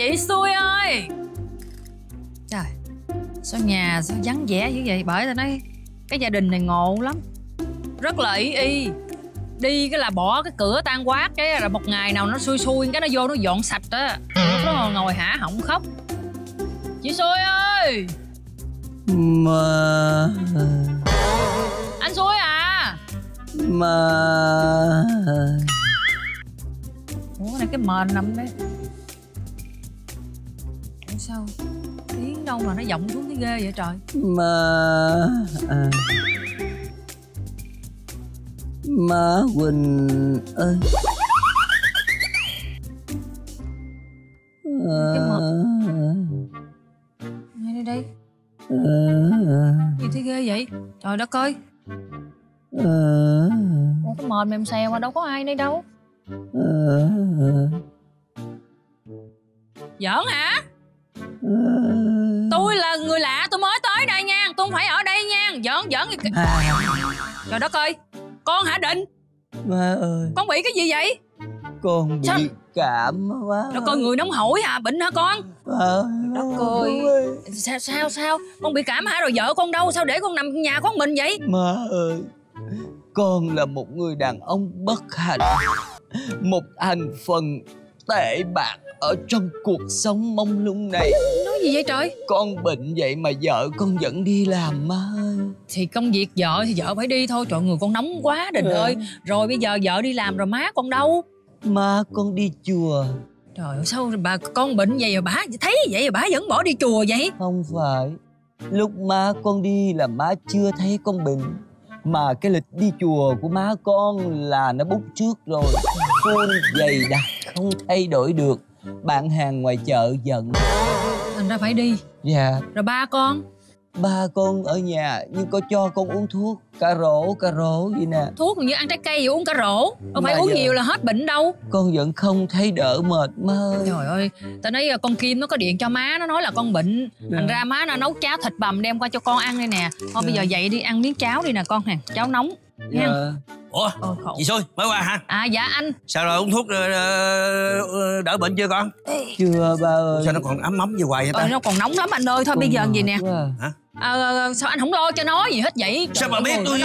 chị xui ơi. Trời, sao nhà sao vắng vẻ như vậy? Bởi tao nói cái gia đình này ngộ lắm, rất là ý y. Đi cái là bỏ cái cửa tan quát, cái là một ngày nào nó xui xui cái nó vô nó dọn sạch á. Nó ngồi hả họng khóc. Chị xui ơi. Mà anh xui à? Mà ủa này cái mền nằm đấy. Ủa sao tiếng đâu mà nó vọng xuống cái ghê vậy trời? Má Quỳnh ơi. Ngay đây đây. Gì thấy ghê vậy? Trời đất ơi. Ủa cái mền mềm xèo mà đâu có ai đây đâu. Giỡn hả? Tôi là người lạ, tôi mới tới đây nha, tôi không phải ở đây nha. Giỡn giỡn gì... Trời đất ơi. Con hả Định? Má ơi. Con bị cái gì vậy? Con bị sao? Cảm quá. Đất ơi, người nóng hổi hả? Bệnh hả con? Ơi, đất ơi. Sao? Con bị cảm hả? Rồi vợ con đâu? Sao để con nằm nhà con mình vậy? Má ơi, con là một người đàn ông bất hạnh, một thành phần tệ bạc ở trong cuộc sống mông lung này. Nói gì vậy trời? Con bệnh vậy mà vợ con vẫn đi làm má ơi. Thì công việc vợ thì vợ phải đi thôi. Trời, người con nóng quá Đình ơi. Rồi bây giờ vợ đi làm rồi má con đâu? Má con đi chùa. Trời ơi, sao bà con bệnh vậy rồi bà thấy vậy rồi bà vẫn bỏ đi chùa vậy? Không phải, lúc má con đi là má chưa thấy con bệnh, mà cái lịch đi chùa của má con là nó bút trước rồi, full dày đặc không thay đổi được. Bạn hàng ngoài chợ giận thành ra phải đi. Dạ. Rồi ba con? Ba con ở nhà nhưng có cho con uống thuốc cà rổ gì nè. Thuốc như ăn trái cây vậy, uống cà rổ không phải uống nhiều là hết bệnh đâu. Con vẫn không thấy đỡ mệt má ơi. Trời ơi, tao nói con Kim nó có điện cho má, nó nói là con bệnh. Thành ra má nó nấu cháo thịt bằm đem qua cho con ăn đây nè. Thôi bây giờ dậy đi ăn miếng cháo đi nè con nè, cháo nóng nha. Ủa, chị xui mới qua hả? À dạ anh. Sao rồi, uống thuốc đỡ bệnh chưa con? Chưa ba ơi. Sao nó còn ấm ấm như hoài vậy ta? Nó còn nóng lắm anh ơi. Thôi bây giờ gì nè. Hả? Sao anh không lo cho nó gì hết vậy? Sao mà biết tôi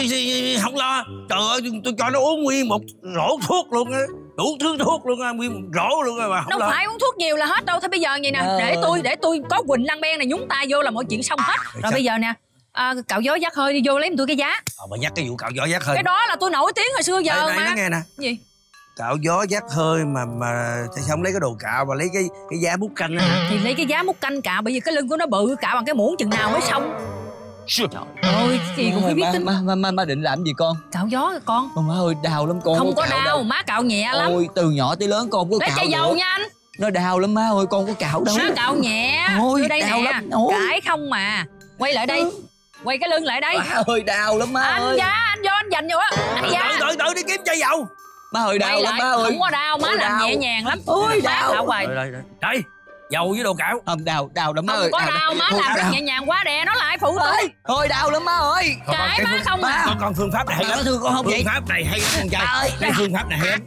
không lo? Trời ơi, tôi cho nó uống nguyên một rổ thuốc luôn á, đủ thứ thuốc luôn á, nguyên một rổ luôn á mà không lo. Đâu phải uống thuốc nhiều là hết đâu. Thôi bây giờ vậy nè, để tôi có Quỳnh Lăng Ben này nhúng tay vô là mọi chuyện xong hết. Rồi bây giờ nè. Cạo gió vắt hơi đi, vô lấy tôi cái giá. Mà nhắc cái vụ cạo gió vắt hơi, cái đó là tôi nổi tiếng hồi xưa giờ mà. Nói nghe nè. Gì? Cạo gió vắt hơi mà tại sao không lấy cái đồ cạo mà lấy cái giá múc canh á? Thì lấy cái giá múc canh cạo, bởi vì cái lưng của nó bự, cạo bằng cái muỗng chừng nào mới xong. Trời ơi, chị cũng phải biết tính. Má định làm gì con? Cạo gió con. Má ơi, đau lắm con. Không có đau, má cạo nhẹ lắm. Ôi, từ nhỏ tới lớn con có cạo. Lấy chai dầu nha anh. Nó đau lắm má ơi, con có cạo đâu. Nó cạo nhẹ. Ôi, đau lắm. Cãi không mà. Quay lại đây. Quay cái lưng lại đây. Má ơi, đau lắm má ơi. Anh da, anh vô anh dành vô á. Anh da. Tự đi kiếm chai dầu. Má ơi, đau lắm má ơi. Không có đau, má làm nhẹ nhàng lắm. Ôi, đau. Đây, dầu với đồ cạo. Không, đau lắm má ơi. Không có đau, má làm nhẹ nhàng quá đè, nó lại phụ tôi. Thôi, đau lắm má ơi. Cái má không à. Còn phương pháp này hay lắm. Phương pháp này hay lắm con trai. Đây, phương pháp này hay lắm.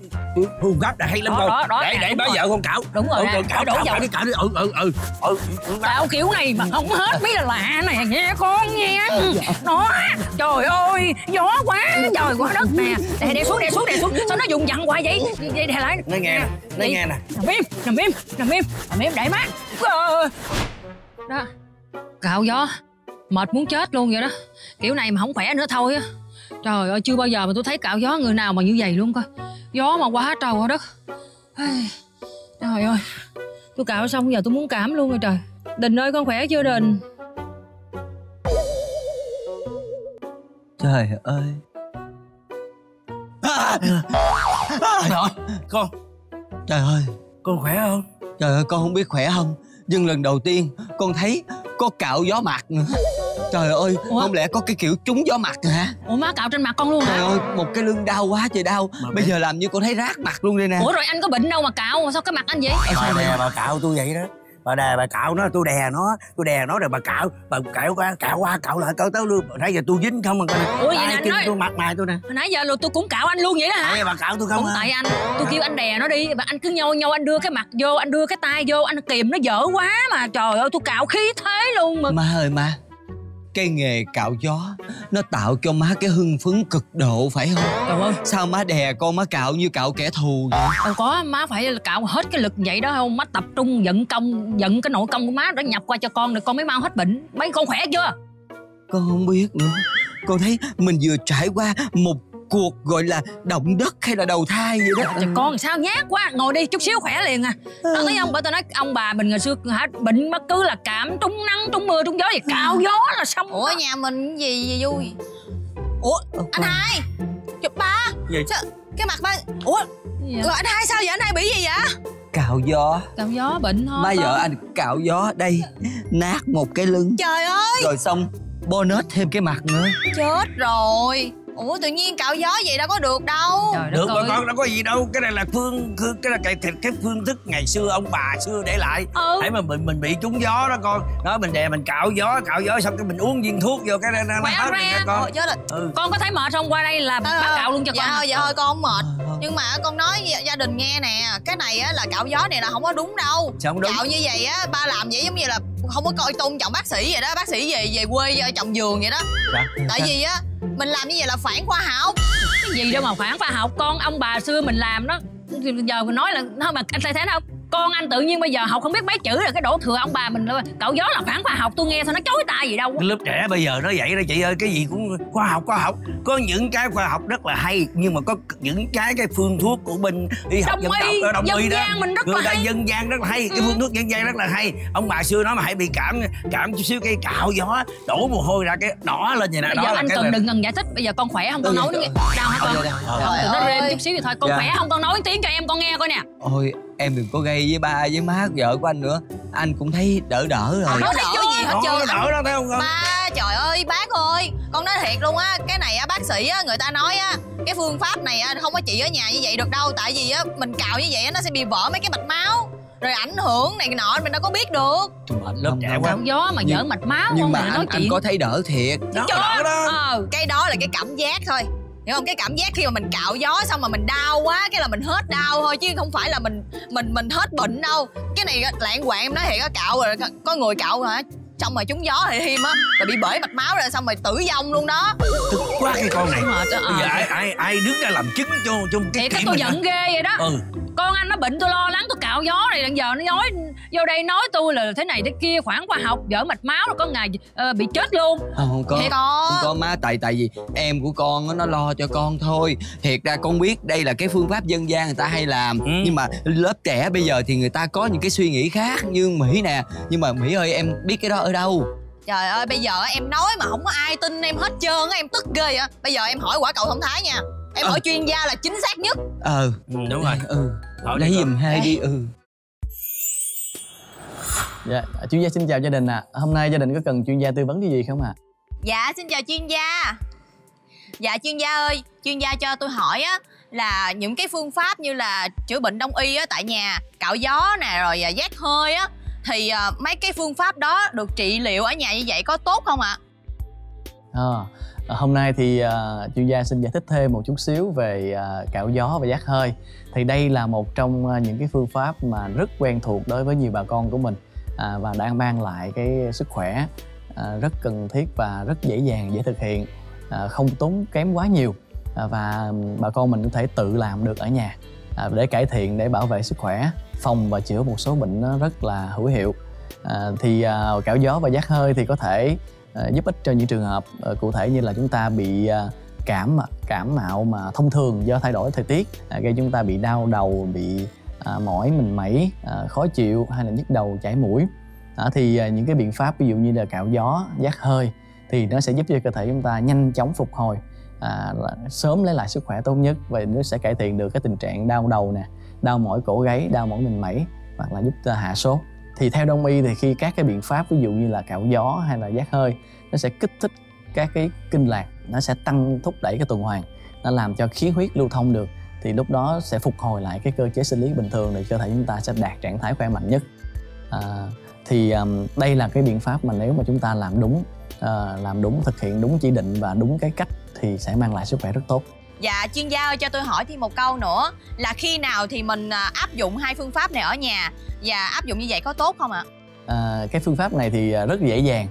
Phương pháp này hay lắm con. Để bá vợ con cạo. Đúng rồi, cạo đổ dầu đi. Cạo đi. Cạo kiểu này mà không hết biết là lạ này nghe con nghe. Nó trời ơi, gió quá trời quá đất nè. Đè xuống. Sao nó dùng dặn hoài vậy? Đè lại. Nói nghe nè. Nằm im để má. Đó. Cạo gió mệt muốn chết luôn vậy đó. Kiểu này mà không khỏe nữa thôi á. Trời ơi, chưa bao giờ mà tôi thấy cạo gió người nào mà như vậy luôn coi. Gió mà quá trời quá đất. Trời ơi, tôi cạo xong giờ tôi muốn cảm luôn rồi trời. Đình ơi, con khỏe chưa Đình? Trời ơi. Trời ơi, con. Trời ơi, con khỏe không? Trời ơi, con không biết khỏe không, nhưng lần đầu tiên con thấy có cạo gió mặt nữa. Trời ơi, không lẽ có cái kiểu trúng gió mặt hả? Ủa, má cạo trên mặt con luôn hả? Trời ơi, một cái lưng đau quá trời đau. Bây giờ làm như con thấy rát mặt luôn đây nè. Ủa rồi anh có bệnh đâu mà cạo, sao cái mặt anh vậy? Sao mà cạo tôi vậy đó? bà đè bà cạo nó, tôi đè nó, tôi đè nó rồi bà cạo qua cạo lại tới luôn, nãy giờ tôi dính không mà. Ủa vậy anh nói tôi mặt mày tôi nè, nãy giờ tôi cũng cạo anh luôn vậy đó hả? Nãy giờ bà cạo tôi không, tại anh tôi kêu anh đè nó đi, anh cứ nhô nhô, anh đưa cái mặt vô, anh đưa cái tay vô, anh kìm nó dở quá mà, trời ơi tôi cạo khí thế luôn mà. Má ơi má, cái nghề cạo gió nó tạo cho má cái hưng phấn cực độ phải không? Trời ơi, sao má đè con má cạo như cạo kẻ thù vậy? Đâu có, má phải cạo hết cái lực vậy đó không? Má tập trung vận công, vận cái nội công của má đã nhập qua cho con rồi con mới mau hết bệnh. Mấy con khỏe chưa? Con không biết nữa. Con thấy mình vừa trải qua một cuộc gọi là động đất hay là đầu thai vậy đó. Trời, con sao nhát quá, ngồi đi chút xíu khỏe liền à. Tao thấy ông, bởi tao nói ông bà mình ngày xưa hả, bệnh mắc cứ là cảm trúng nắng trúng mưa trúng gió thì cạo gió là xong. Ủa nhà mình gì vui. Ủa anh Hai, chụp ba gì? Sao cái mặt ba, ủa gọi anh Hai sao vậy, anh Hai bị gì vậy? Cạo gió. Cạo gió bệnh thôi má, vợ anh cạo gió đây nát một cái lưng, trời ơi, rồi xong bonus thêm cái mặt nữa, chết rồi. Ủa tự nhiên cạo gió vậy đâu có được đâu. Trời được mà con, đâu có gì đâu, cái này là cái phương thức ngày xưa ông bà xưa để lại. Thấy mà mình bị trúng gió đó con, đó mình đè mình cạo gió xong cái mình uống viên thuốc vô cái nó hết ra con. Con có thấy mệt không, qua đây là bác cạo luôn cho con. Dạ thôi con không mệt, nhưng mà con nói gia đình nghe nè, cái này á là cạo gió này là không có đúng đâu. Sao không đúng? Cạo như vậy á, ba làm vậy giống như là không có coi tôn trọng bác sĩ vậy đó, bác sĩ về quê trồng vườn vậy đó. Tại vì á mình làm như vậy là phản khoa học. Cái gì đâu mà phản khoa học con, ông bà xưa mình làm đó, giờ mình nói là thôi mà anh thấy thế đâu con, anh tự nhiên bây giờ học không biết mấy chữ rồi cái đổ thừa ông bà mình luôn. Cạo gió là phản khoa học, tôi nghe thôi nó chối tai gì đâu. Cái lớp trẻ bây giờ nó vậy đó chị ơi, cái gì cũng khoa học. Có những cái khoa học rất là hay, nhưng mà có những cái phương thuốc của bên y học dân tộc ở Đông Y đó, người ta dân gian rất là hay, cái phương thuốc dân gian rất là hay. Ông bà xưa nói mà hãy bị cảm chút xíu, cái cạo gió đổ mồ hôi ra cái đỏ lên vậy nè. Bây giờ anh đừng ngừng giải thích, bây giờ con khỏe không con nói nghe. Đau hả con? Nó rên chút xíu thì thôi. Con khỏe không con nói tiếng cho em con nghe coi nè. Ôi em đừng có gây với ba với má vợ của anh nữa, anh cũng thấy đỡ rồi. Không thấy vô gì hết trơn, đỡ đâu thấy không ba. Trời ơi bác ơi, con nói thiệt luôn á, cái này á bác sĩ á người ta nói á cái phương pháp này á không có chị ở nhà như vậy được đâu, tại vì á mình cạo như vậy á nó sẽ bị vỡ mấy cái mạch máu rồi ảnh hưởng này nọ, mình đâu có biết được. Mệt lắm, chạy quá gió mà giỡn mạch máu. Nhưng mà anh có thấy đỡ thiệt đó, đỡ đó. Cái đó là cái cảm giác thôi, hiểu không? Cái cảm giác khi mà mình cạo gió xong mà mình đau quá cái là mình hết đau thôi, chứ không phải là mình hết bệnh đâu. Cái này lạng quạng em nói thiệt á, cạo rồi có người cạo hả, xong rồi trúng gió thì thêm á là bị bể mạch máu rồi xong rồi tử vong luôn đó. Tức quá cái con này. Bây giờ ai đứng ra làm chứng cho cái tôi giận ghê vậy đó. Con anh nó bệnh tôi lo lắng, tôi cạo gió này giờ nó nói vô đây nói tôi là thế này thế kia, khoảng khoa học vỡ mạch máu rồi có ngày bị chết luôn. Không có, không có má, tại vì em của con nó lo cho con thôi. Thiệt ra con biết đây là cái phương pháp dân gian người ta hay làm, nhưng mà lớp trẻ bây giờ thì người ta có những cái suy nghĩ khác như Mỹ nè. Nhưng mà Mỹ ơi, em biết cái đó ở đâu? Trời ơi bây giờ em nói mà không có ai tin em hết trơn á, em tức ghê vậy. Bây giờ em hỏi quả cầu thông thái nha, em hỏi chuyên gia là chính xác nhất. Đúng rồi. Lấy giùm Hai đi. Dạ chuyên gia xin chào gia đình ạ. Hôm nay gia đình có cần chuyên gia tư vấn cái gì không ạ? Dạ xin chào chuyên gia. Dạ chuyên gia ơi, chuyên gia cho tôi hỏi á là những cái phương pháp như là chữa bệnh đông y á tại nhà, cạo gió nè rồi giác hơi á, thì mấy cái phương pháp đó được trị liệu ở nhà như vậy có tốt không ạ? Hôm nay thì chuyên gia xin giải thích thêm một chút xíu về cạo gió và giác hơi. Thì đây là một trong những cái phương pháp mà rất quen thuộc đối với nhiều bà con của mình, và đang mang lại cái sức khỏe rất cần thiết và rất dễ dàng, dễ thực hiện, không tốn kém quá nhiều, và bà con mình có thể tự làm được ở nhà để cải thiện, để bảo vệ sức khỏe, phòng và chữa một số bệnh nó rất là hữu hiệu. Thì cạo gió và giác hơi thì có thể giúp ích cho những trường hợp cụ thể như là chúng ta bị cảm mạo mà thông thường do thay đổi thời tiết gây chúng ta bị đau đầu, bị mỏi mình mẩy, khó chịu hay là nhức đầu, chảy mũi. Thì những cái biện pháp ví dụ như là cạo gió, giác hơi thì nó sẽ giúp cho cơ thể chúng ta nhanh chóng phục hồi, sớm lấy lại sức khỏe tốt nhất, và nó sẽ cải thiện được cái tình trạng đau đầu nè, đau mỏi cổ gáy, đau mỏi mình mẩy, hoặc là giúp hạ sốt. Thì theo Đông y thì khi các cái biện pháp ví dụ như là cạo gió hay là giác hơi nó sẽ kích thích các cái kinh lạc, nó sẽ tăng thúc đẩy cái tuần hoàn, nó làm cho khí huyết lưu thông được, thì lúc đó sẽ phục hồi lại cái cơ chế sinh lý bình thường để cơ thể chúng ta sẽ đạt trạng thái khỏe mạnh nhất. Thì đây là cái biện pháp mà nếu mà chúng ta làm đúng, thực hiện đúng chỉ định và đúng cái cách thì sẽ mang lại sức khỏe rất tốt. Dạ, chuyên gia ơi, cho tôi hỏi thêm một câu nữa là khi nào thì mình áp dụng hai phương pháp này ở nhà, và áp dụng như vậy có tốt không ạ? Cái phương pháp này thì rất dễ dàng,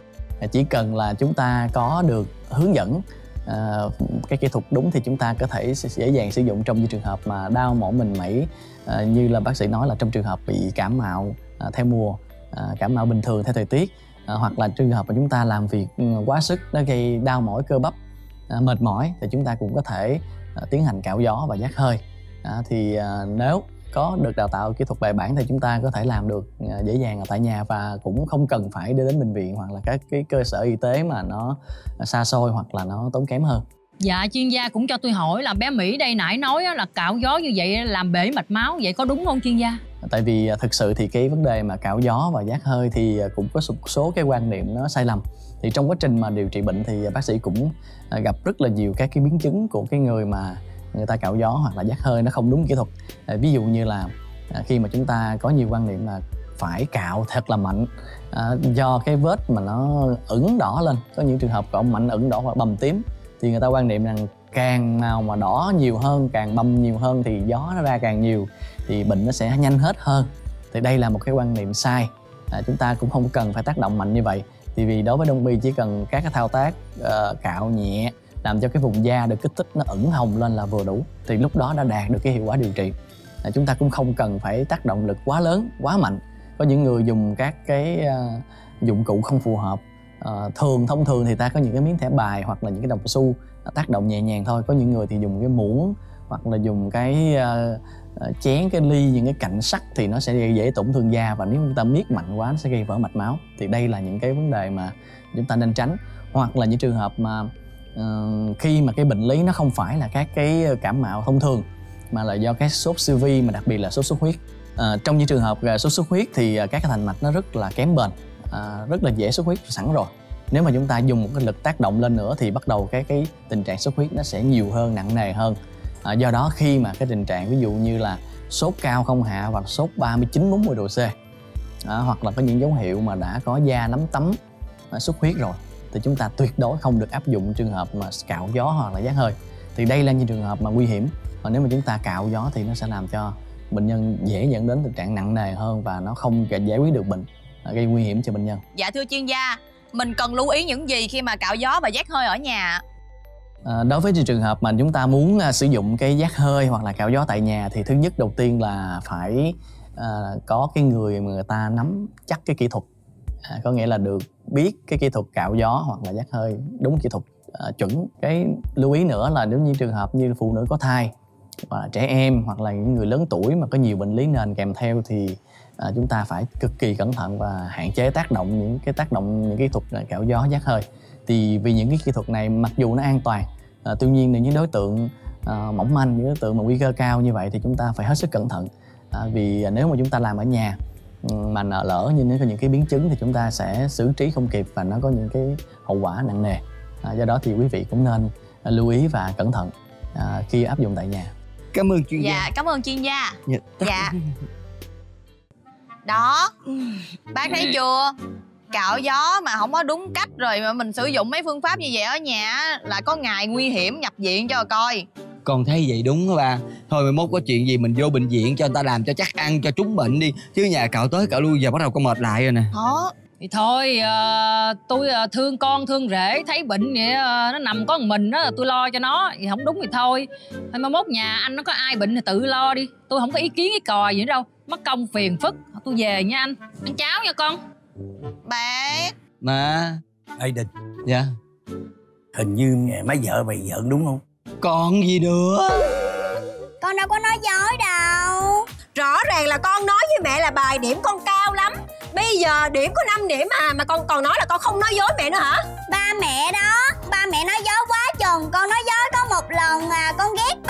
chỉ cần là chúng ta có được hướng dẫn cái kỹ thuật đúng thì chúng ta có thể dễ dàng sử dụng trong những trường hợp mà đau mỏi mình mẩy, như là bác sĩ nói là trong trường hợp bị cảm mạo theo mùa, cảm mạo bình thường theo thời tiết, hoặc là trường hợp mà chúng ta làm việc quá sức nó gây đau mỏi cơ bắp, mệt mỏi thì chúng ta cũng có thể tiến hành cạo gió và giác hơi. Nếu có được đào tạo kỹ thuật bài bản thì chúng ta có thể làm được dễ dàng ở tại nhà và cũng không cần phải đi đến bệnh viện hoặc là các cái cơ sở y tế mà nó xa xôi hoặc là nó tốn kém hơn. Dạ, chuyên gia cũng cho tôi hỏi là bé Mỹ đây nãy nói là cạo gió như vậy làm bể mạch máu, vậy có đúng không chuyên gia? Tại vì thực sự thì cái vấn đề mà cạo gió và giác hơi thì cũng có một số cái quan niệm nó sai lầm. Thì trong quá trình mà điều trị bệnh thì bác sĩ cũng gặp rất là nhiều các cái biến chứng của cái người mà người ta cạo gió hoặc là giác hơi nó không đúng kỹ thuật. Ví dụ như là khi mà chúng ta có nhiều quan niệm là phải cạo thật là mạnh, do cái vết mà nó ửng đỏ lên, có những trường hợp cạo mạnh ửng đỏ hoặc bầm tím thì người ta quan niệm rằng càng nào mà đỏ nhiều hơn, càng bầm nhiều hơn thì gió nó ra càng nhiều thì bệnh nó sẽ nhanh hết hơn. Thì đây là một cái quan niệm sai, chúng ta cũng không cần phải tác động mạnh như vậy. Thì vì đối với đông y chỉ cần các cái thao tác cạo nhẹ làm cho cái vùng da được kích thích nó ửng hồng lên là vừa đủ, thì lúc đó đã đạt được cái hiệu quả điều trị. Chúng ta cũng không cần phải tác động lực quá lớn, quá mạnh. Có những người dùng các cái dụng cụ không phù hợp, thông thường thì ta có những cái miếng thẻ bài hoặc là những cái đồng xu tác động nhẹ nhàng thôi. Có những người thì dùng cái muỗng hoặc là dùng cái chén, cái ly, những cái cạnh sắt thì nó sẽ dễ tổn thương da, và nếu chúng ta miết mạnh quá nó sẽ gây vỡ mạch máu. Thì đây là những cái vấn đề mà chúng ta nên tránh. Hoặc là những trường hợp mà khi mà cái bệnh lý nó không phải là các cái cảm mạo thông thường mà là do cái sốt siêu vi, mà đặc biệt là sốt xuất huyết. Trong những trường hợp sốt xuất huyết thì các cái thành mạch nó rất là kém bền, rất là dễ xuất huyết sẵn rồi. Nếu mà chúng ta dùng một cái lực tác động lên nữa thì bắt đầu cái tình trạng xuất huyết nó sẽ nhiều hơn, nặng nề hơn. Do đó khi mà cái tình trạng ví dụ như là sốt cao không hạ và sốt 39-40 độ C, hoặc là có những dấu hiệu mà đã có da nấm tấm, xuất huyết rồi, thì chúng ta tuyệt đối không được áp dụng trường hợp mà cạo gió hoặc là giác hơi. Thì đây là những trường hợp mà nguy hiểm, và nếu mà chúng ta cạo gió thì nó sẽ làm cho bệnh nhân dễ dẫn đến tình trạng nặng nề hơn và nó không giải quyết được bệnh, gây nguy hiểm cho bệnh nhân. Dạ thưa chuyên gia, mình cần lưu ý những gì khi mà cạo gió và giác hơi ở nhà? Đối với trường hợp mà chúng ta muốn sử dụng cái giác hơi hoặc là cạo gió tại nhà thì thứ nhất đầu tiên là phải có cái người mà người ta nắm chắc cái kỹ thuật, có nghĩa là được biết cái kỹ thuật cạo gió hoặc là giác hơi đúng kỹ thuật chuẩn. Cái lưu ý nữa là nếu như trường hợp như phụ nữ có thai hoặc là trẻ em hoặc là những người lớn tuổi mà có nhiều bệnh lý nền kèm theo thì chúng ta phải cực kỳ cẩn thận và hạn chế tác động những kỹ thuật cạo gió giác hơi. Thì vì những cái kỹ thuật này mặc dù nó an toàn, tuy nhiên là những đối tượng mỏng manh, những đối tượng mà nguy cơ cao như vậy thì chúng ta phải hết sức cẩn thận. Vì nếu mà chúng ta làm ở nhà mà lỡ như nếu có những cái biến chứng thì chúng ta sẽ xử trí không kịp và nó có những cái hậu quả nặng nề. Do đó thì quý vị cũng nên lưu ý và cẩn thận khi áp dụng tại nhà. Cảm ơn chuyên gia. Dạ, cảm ơn chuyên gia. Dạ. Đó, bác thấy chưa? Cạo gió mà không có đúng cách rồi mà mình sử dụng mấy phương pháp như vậy ở nhà là có ngày nguy hiểm nhập viện cho coi. Con thấy vậy đúng hả ba? Thôi mai mốt có chuyện gì mình vô bệnh viện cho người ta làm cho chắc ăn cho trúng bệnh đi, chứ nhà cạo tới cạo lui giờ bắt đầu con mệt lại rồi nè. Thì thôi tôi thương con thương rể, thấy bệnh vậy nó nằm có một mình đó tôi lo cho nó, thì không đúng thì thôi. Thôi mai mốt nhà anh nó có ai bệnh thì tự lo đi, tôi không có ý kiến cái còi gì nữa đâu, mất công phiền phức. Tôi về nha anh, ăn cháo nha con. Bác mà ê Đình. Dạ. Hình như má vợ mày giỡn đúng không? Còn gì nữa, con đâu có nói dối đâu. Rõ ràng là con nói với mẹ là bài điểm con cao lắm, bây giờ điểm có 5 điểm mà con còn nói là con không nói dối mẹ nữa hả? Ba mẹ đó, ba mẹ nói dối quá chừng. Con nói dối có một lần à, con ghét